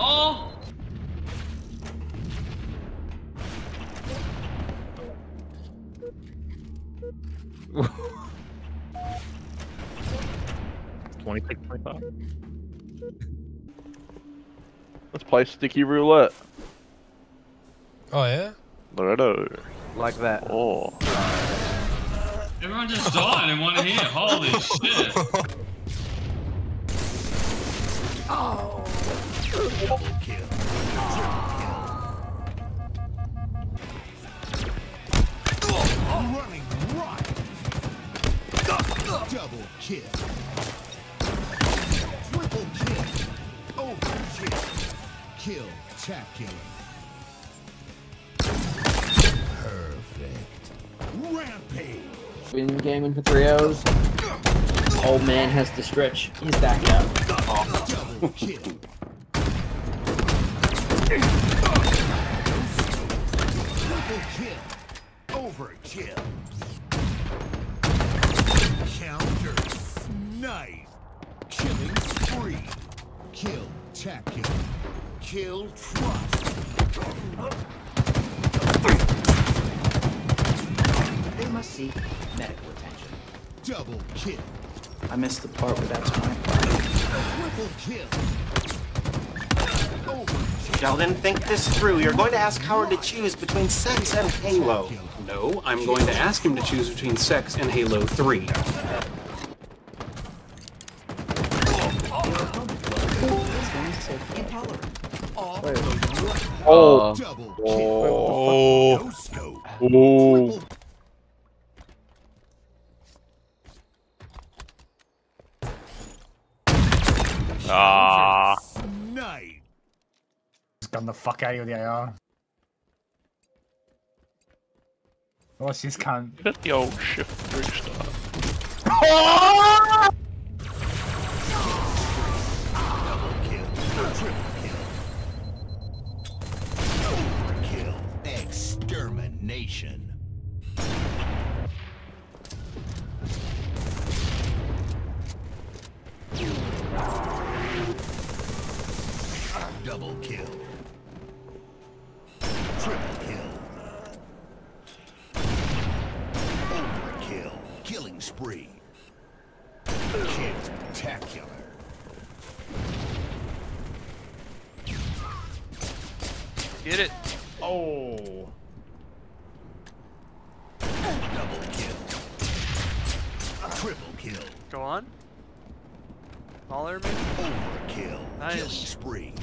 Oh! $26.25. Let's play sticky roulette. Oh yeah? Look like that. Oh. Everyone just died in one hit. Holy shit. Oh. Double kill. I'm running right. Double kill. Triple kill. Over kill. Kill tackling. Perfect. Rampage. In gaming for 3 hours. Old man has to stretch. He's back out. Double kill. Triple kill. Overkill. Counter snipe. Killing spree. Kill tackle. Kill trust. They must seek medical attention. Double kill. I missed the part where that's my part. Triple kill. Overkill. Sheldon, think this through. You're going to ask Howard to choose between sex and Halo. No, I'm going to ask him to choose between sex and Halo 3. Oh. Oh. Oh. Ah. Nice. Just gun the fuck out of you with the AR. Oh, she's cunt. You got the old shift through stuff. Oh! Double kill. Triple kill. Overkill. Extermination. Double kill. Triple kill. Overkill. Killing spree. Spectacular. Get it. Oh. Double kill. Triple kill. Go on. All over me. Overkill. Nice. Killing spree.